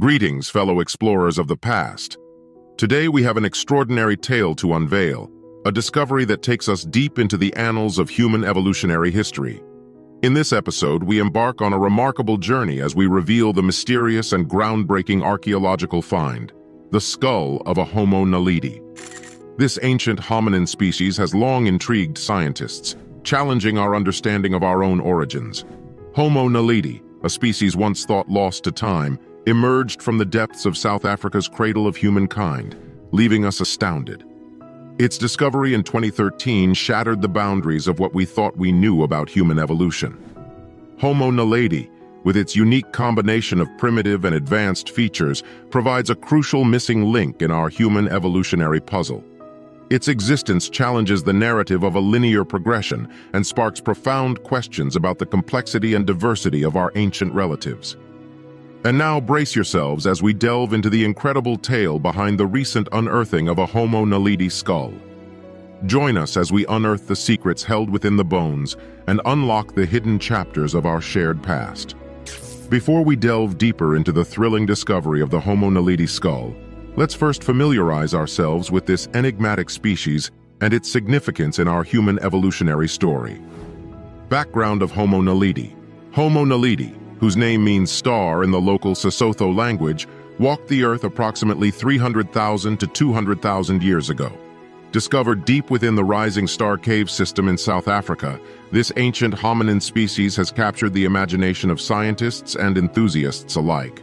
Greetings, fellow explorers of the past. Today we have an extraordinary tale to unveil, a discovery that takes us deep into the annals of human evolutionary history. In this episode, we embark on a remarkable journey as we reveal the mysterious and groundbreaking archaeological find, the skull of a Homo naledi. This ancient hominin species has long intrigued scientists, challenging our understanding of our own origins. Homo naledi, a species once thought lost to time, emerged from the depths of South Africa's Cradle of Humankind, leaving us astounded. Its discovery in 2013 shattered the boundaries of what we thought we knew about human evolution. Homo naledi, with its unique combination of primitive and advanced features, provides a crucial missing link in our human evolutionary puzzle. Its existence challenges the narrative of a linear progression and sparks profound questions about the complexity and diversity of our ancient relatives. And now brace yourselves as we delve into the incredible tale behind the recent unearthing of a Homo naledi skull. Join us as we unearth the secrets held within the bones and unlock the hidden chapters of our shared past. Before we delve deeper into the thrilling discovery of the Homo naledi skull, let's first familiarize ourselves with this enigmatic species and its significance in our human evolutionary story. Background of Homo naledi. Homo naledi, whose name means star in the local Sesotho language, walked the earth approximately 300,000 to 200,000 years ago. Discovered deep within the Rising Star Cave system in South Africa, this ancient hominin species has captured the imagination of scientists and enthusiasts alike.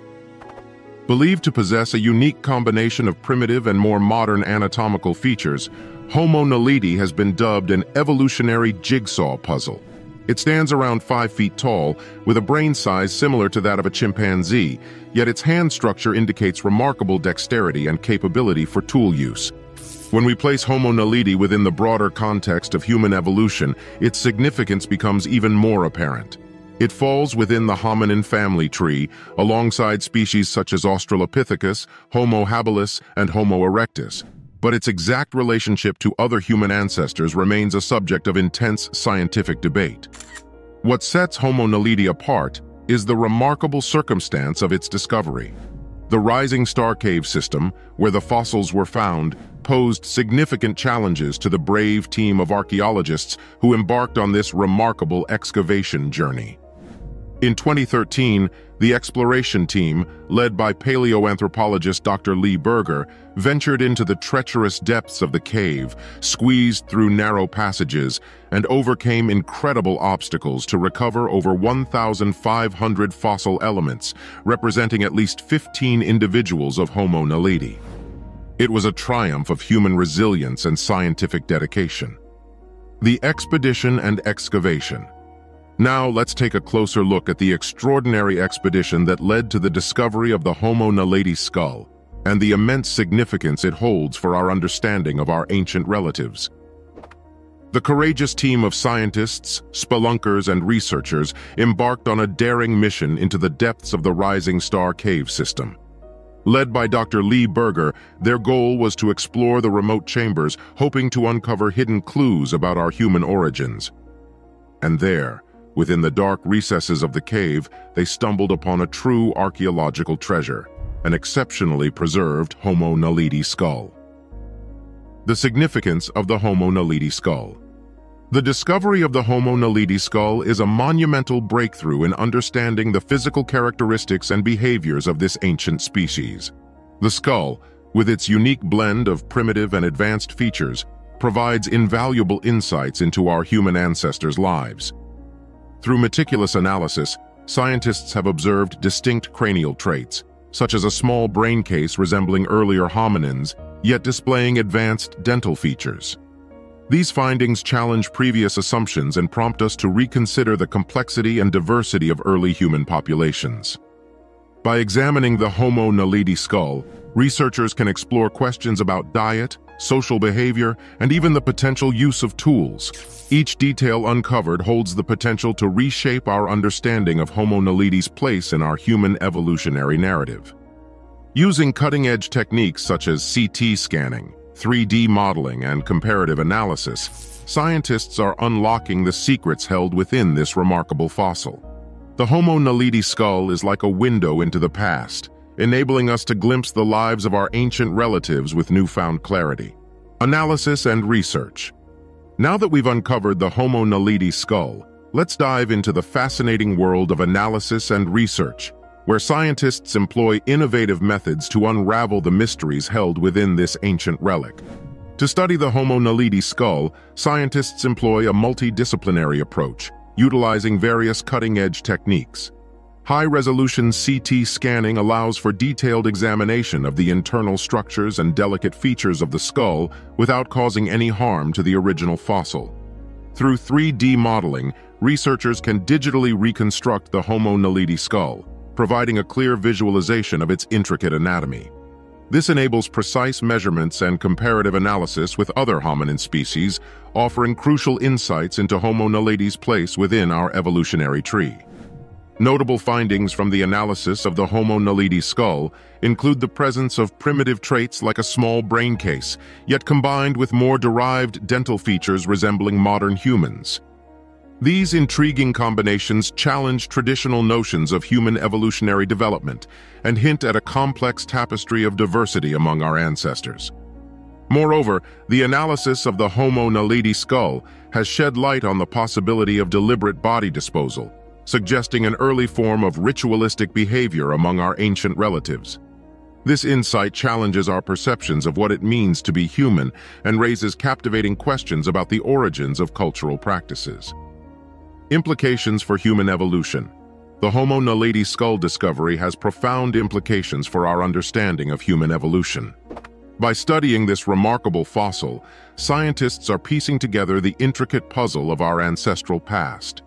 Believed to possess a unique combination of primitive and more modern anatomical features, Homo naledi has been dubbed an evolutionary jigsaw puzzle. It stands around 5 feet tall, with a brain size similar to that of a chimpanzee, yet its hand structure indicates remarkable dexterity and capability for tool use. When we place Homo naledi within the broader context of human evolution, its significance becomes even more apparent. It falls within the hominin family tree, alongside species such as Australopithecus, Homo habilis, and Homo erectus. But its exact relationship to other human ancestors remains a subject of intense scientific debate. What sets Homo naledi apart is the remarkable circumstance of its discovery. The Rising Star Cave system, where the fossils were found, posed significant challenges to the brave team of archaeologists who embarked on this remarkable excavation journey. In 2013, the exploration team, led by paleoanthropologist Dr. Lee Berger, ventured into the treacherous depths of the cave, squeezed through narrow passages, and overcame incredible obstacles to recover over 1,500 fossil elements, representing at least 15 individuals of Homo naledi. It was a triumph of human resilience and scientific dedication. The expedition and excavation. Now let's take a closer look at the extraordinary expedition that led to the discovery of the Homo naledi skull and the immense significance it holds for our understanding of our ancient relatives. The courageous team of scientists, spelunkers, and researchers embarked on a daring mission into the depths of the Rising Star Cave system. Led by Dr. Lee Berger, their goal was to explore the remote chambers, hoping to uncover hidden clues about our human origins. And there, within the dark recesses of the cave, they stumbled upon a true archaeological treasure, an exceptionally preserved Homo naledi skull. The significance of the Homo naledi skull. The discovery of the Homo naledi skull is a monumental breakthrough in understanding the physical characteristics and behaviors of this ancient species. The skull, with its unique blend of primitive and advanced features, provides invaluable insights into our human ancestors' lives. Through meticulous analysis, scientists have observed distinct cranial traits, such as a small brain case resembling earlier hominins, yet displaying advanced dental features. These findings challenge previous assumptions and prompt us to reconsider the complexity and diversity of early human populations. By examining the Homo naledi skull, researchers can explore questions about diet, social behavior, and even the potential use of tools. Each detail uncovered holds the potential to reshape our understanding of Homo naledi's place in our human evolutionary narrative. Using cutting-edge techniques such as CT scanning, 3D modeling, and comparative analysis, scientists are unlocking the secrets held within this remarkable fossil. The Homo naledi skull is like a window into the past, enabling us to glimpse the lives of our ancient relatives with newfound clarity. Analysis and research. Now that we've uncovered the Homo naledi skull, let's dive into the fascinating world of analysis and research, where scientists employ innovative methods to unravel the mysteries held within this ancient relic. To study the Homo naledi skull, scientists employ a multidisciplinary approach, utilizing various cutting-edge techniques. High-resolution CT scanning allows for detailed examination of the internal structures and delicate features of the skull without causing any harm to the original fossil. Through 3D modeling, researchers can digitally reconstruct the Homo naledi skull, providing a clear visualization of its intricate anatomy. This enables precise measurements and comparative analysis with other hominin species, offering crucial insights into Homo naledi's place within our evolutionary tree. Notable findings from the analysis of the Homo naledi skull include the presence of primitive traits like a small brain case, yet combined with more derived dental features resembling modern humans. These intriguing combinations challenge traditional notions of human evolutionary development and hint at a complex tapestry of diversity among our ancestors. Moreover, the analysis of the Homo naledi skull has shed light on the possibility of deliberate body disposal, suggesting an early form of ritualistic behavior among our ancient relatives. This insight challenges our perceptions of what it means to be human and raises captivating questions about the origins of cultural practices. Implications for human evolution. The Homo naledi skull discovery has profound implications for our understanding of human evolution. By studying this remarkable fossil, scientists are piecing together the intricate puzzle of our ancestral past.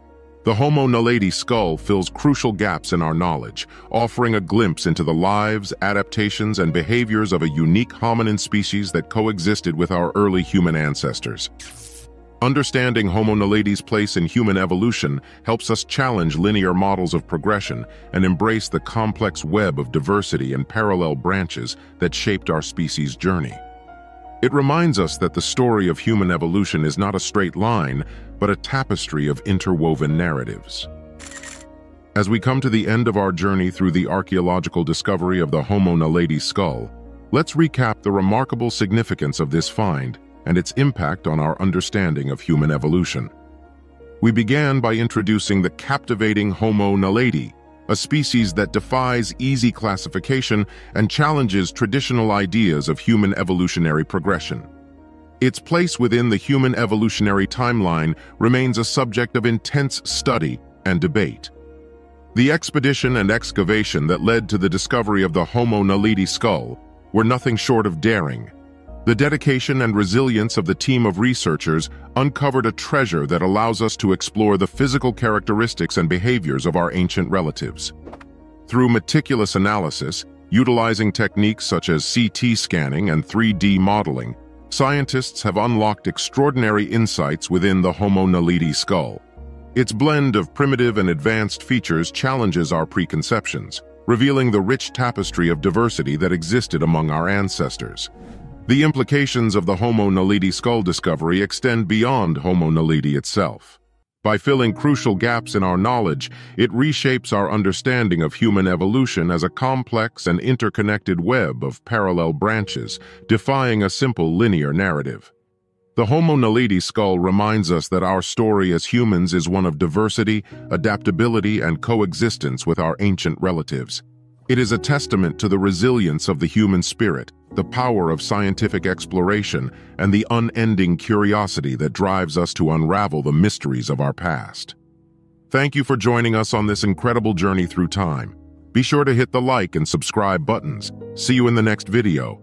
The Homo naledi skull fills crucial gaps in our knowledge, offering a glimpse into the lives, adaptations, and behaviors of a unique hominin species that coexisted with our early human ancestors. Understanding Homo naledi's place in human evolution helps us challenge linear models of progression and embrace the complex web of diversity and parallel branches that shaped our species' journey. It reminds us that the story of human evolution is not a straight line, but a tapestry of interwoven narratives. As we come to the end of our journey through the archaeological discovery of the Homo naledi skull, let's recap the remarkable significance of this find and its impact on our understanding of human evolution. We began by introducing the captivating Homo naledi, a species that defies easy classification and challenges traditional ideas of human evolutionary progression. Its place within the human evolutionary timeline remains a subject of intense study and debate. The expedition and excavation that led to the discovery of the Homo naledi skull were nothing short of daring. The dedication and resilience of the team of researchers uncovered a treasure that allows us to explore the physical characteristics and behaviors of our ancient relatives. Through meticulous analysis, utilizing techniques such as CT scanning and 3D modeling, scientists have unlocked extraordinary insights within the Homo naledi skull. Its blend of primitive and advanced features challenges our preconceptions, revealing the rich tapestry of diversity that existed among our ancestors. The implications of the Homo naledi skull discovery extend beyond Homo naledi itself. By filling crucial gaps in our knowledge, it reshapes our understanding of human evolution as a complex and interconnected web of parallel branches, defying a simple linear narrative. The Homo naledi skull reminds us that our story as humans is one of diversity, adaptability, and coexistence with our ancient relatives. It is a testament to the resilience of the human spirit, the power of scientific exploration, and the unending curiosity that drives us to unravel the mysteries of our past. Thank you for joining us on this incredible journey through time. Be sure to hit the like and subscribe buttons. See you in the next video.